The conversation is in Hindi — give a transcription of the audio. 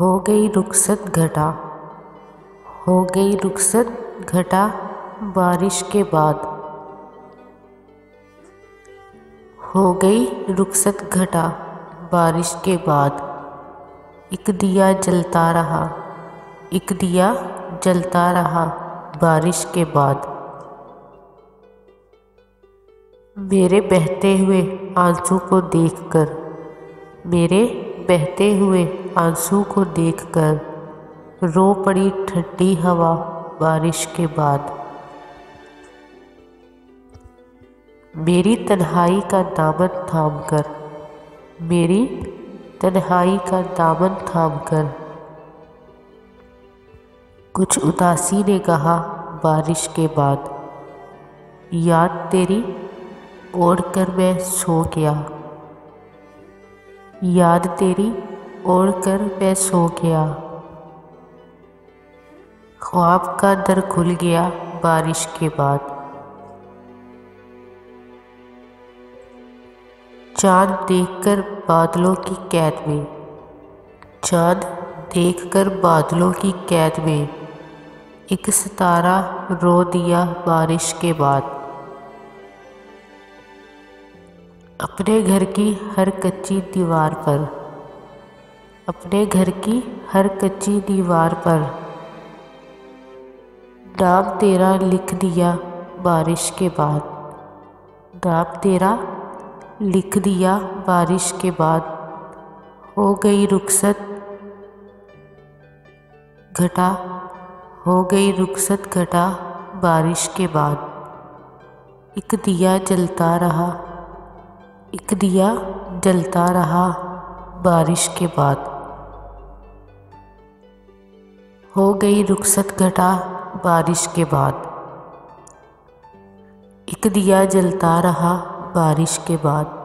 हो गई रुखसत घटा बारिश के बाद, हो गई रुखसत घटा बारिश के बाद। एक दिया जलता रहा, एक दिया जलता रहा बारिश के बाद। मेरे बहते हुए आंसू को देखकर, मेरे बहते हुए आंसू को देखकर रो पड़ी ठंडी हवा बारिश के बाद। मेरी तन्हाई का दामन थामकर, मेरी तन्हाई का दामन थामकर कुछ उदासी ने कहा बारिश के बाद। याद तेरी ओढ़ कर मैं सो गया, याद तेरी ओढ़ कर मैं सो गया। ख्वाब का दर खुल गया बारिश के बाद। चाँद देखकर बादलों की कैद में, चाँद देखकर बादलों की कैद में एक सितारा रो दिया बारिश के बाद। अपने घर की हर कच्ची दीवार पर, अपने घर की हर कच्ची दीवार पर नाम तेरा लिख दिया बारिश के बाद, नाम तेरा लिख दिया बारिश के बाद। हो गई रुखसत घटा बारिश के बाद। एक दिया जलता रहा, एक दिया जलता रहा बारिश के बाद। हो गई रुखसत घटा बारिश के बाद। एक दिया जलता रहा बारिश के बाद।